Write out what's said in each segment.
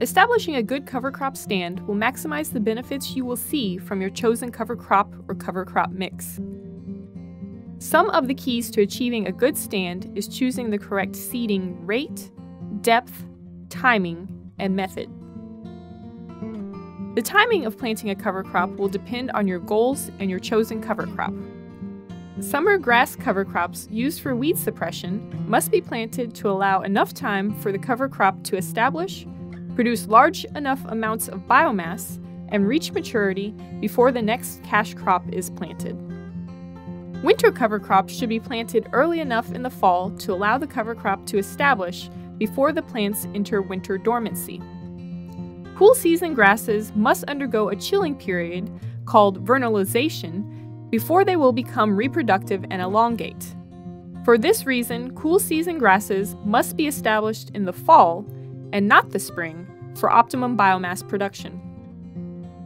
Establishing a good cover crop stand will maximize the benefits you will see from your chosen cover crop or cover crop mix. Some of the keys to achieving a good stand is choosing the correct seeding rate, depth, timing, and method. The timing of planting a cover crop will depend on your goals and your chosen cover crop. Summer grass cover crops used for weed suppression must be planted to allow enough time for the cover crop to establish, produce large enough amounts of biomass, and reach maturity before the next cash crop is planted. Winter cover crops should be planted early enough in the fall to allow the cover crop to establish before the plants enter winter dormancy. Cool season grasses must undergo a chilling period called vernalization before they will become reproductive and elongate. For this reason, cool season grasses must be established in the fall and not the spring for optimum biomass production.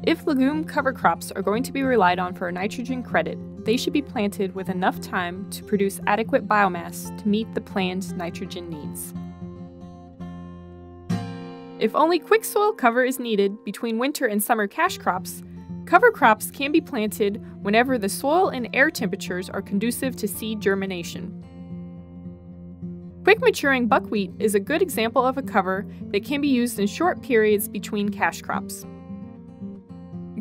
If legume cover crops are going to be relied on for a nitrogen credit, they should be planted with enough time to produce adequate biomass to meet the planned nitrogen needs. If only quick soil cover is needed between winter and summer cash crops, cover crops can be planted whenever the soil and air temperatures are conducive to seed germination. Quick maturing buckwheat is a good example of a cover that can be used in short periods between cash crops.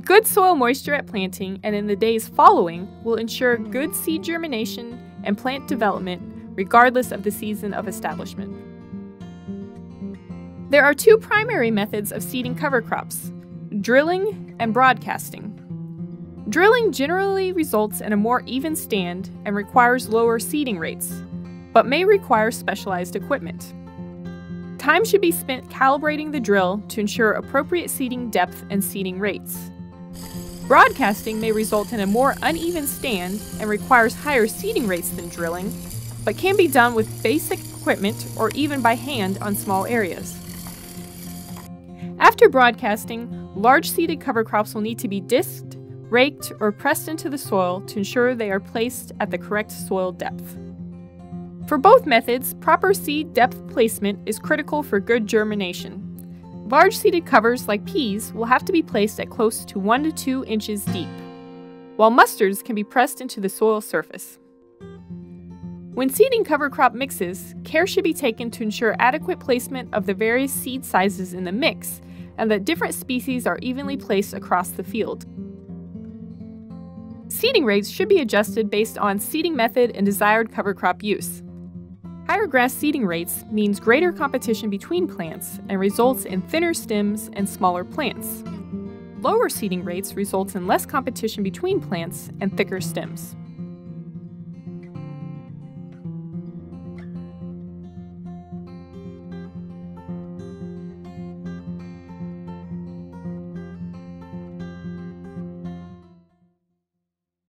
Good soil moisture at planting and in the days following will ensure good seed germination and plant development regardless of the season of establishment. There are two primary methods of seeding cover crops: drilling and broadcasting. Drilling generally results in a more even stand and requires lower seeding rates, but may require specialized equipment. Time should be spent calibrating the drill to ensure appropriate seeding depth and seeding rates. Broadcasting may result in a more uneven stand and requires higher seeding rates than drilling, but can be done with basic equipment or even by hand on small areas. After broadcasting, large-seeded cover crops will need to be disked, raked, or pressed into the soil to ensure they are placed at the correct soil depth. For both methods, proper seed depth placement is critical for good germination. Large-seeded covers like peas will have to be placed at close to 1 to 2 inches deep, while mustards can be pressed into the soil surface. When seeding cover crop mixes, care should be taken to ensure adequate placement of the various seed sizes in the mix and that different species are evenly placed across the field. Seeding rates should be adjusted based on seeding method and desired cover crop use. Higher grass seeding rates means greater competition between plants and results in thinner stems and smaller plants. Lower seeding rates results in less competition between plants and thicker stems.